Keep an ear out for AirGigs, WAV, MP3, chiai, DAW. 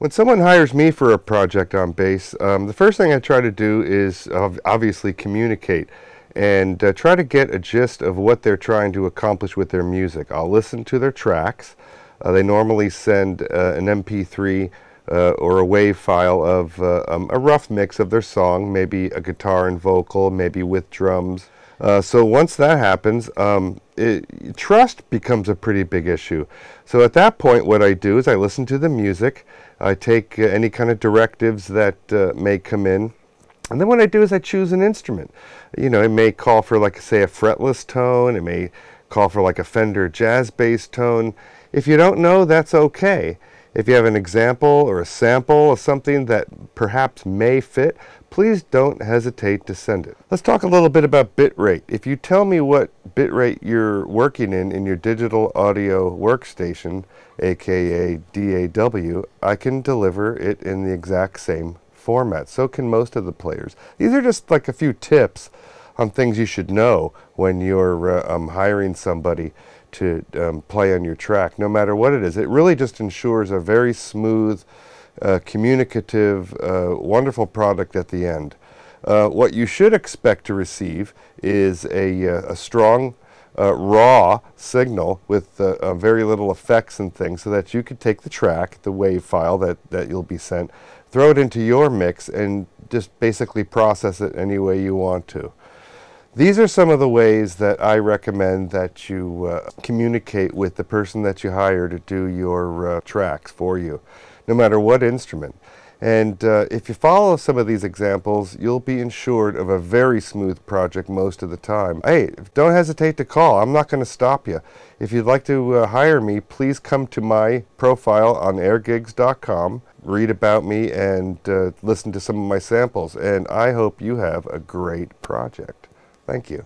When someone hires me for a project on bass, the first thing I try to do is obviously communicate and try to get a gist of what they're trying to accomplish with their music. I'll listen to their tracks. They normally send an MP3 or a WAV file of a rough mix of their song, maybe a guitar and vocal, maybe with drums. So once that happens, trust becomes a pretty big issue. So at that point, what I do is I listen to the music, I take any kind of directives that may come in, and then what I do is I choose an instrument. You know, it may call for, like, say, a fretless tone, it may call for, like, a Fender jazz bass tone. If you don't know, that's okay. If you have an example or a sample of something that perhaps may fit, please don't hesitate to send it. Let's talk a little bit about bitrate. If you tell me what bitrate you're working in your digital audio workstation, aka DAW, I can deliver it in the exact same format. So can most of the players. These are just like a few tips on things you should know when you're hiring somebody to play on your track, no matter what it is. It really just ensures a very smooth, communicative, wonderful product at the end. What you should expect to receive is a strong, raw signal with very little effects and things, so that you could take the track, the WAV file that you'll be sent, throw it into your mix, and just basically process it any way you want to. These are some of the ways that I recommend that you communicate with the person that you hire to do your tracks for you, no matter what instrument. And if you follow some of these examples, you'll be ensured of a very smooth project most of the time. Hey, don't hesitate to call. I'm not going to stop you. If you'd like to hire me, please come to my profile on airgigs.com, read about me, and listen to some of my samples. And I hope you have a great project. Thank you.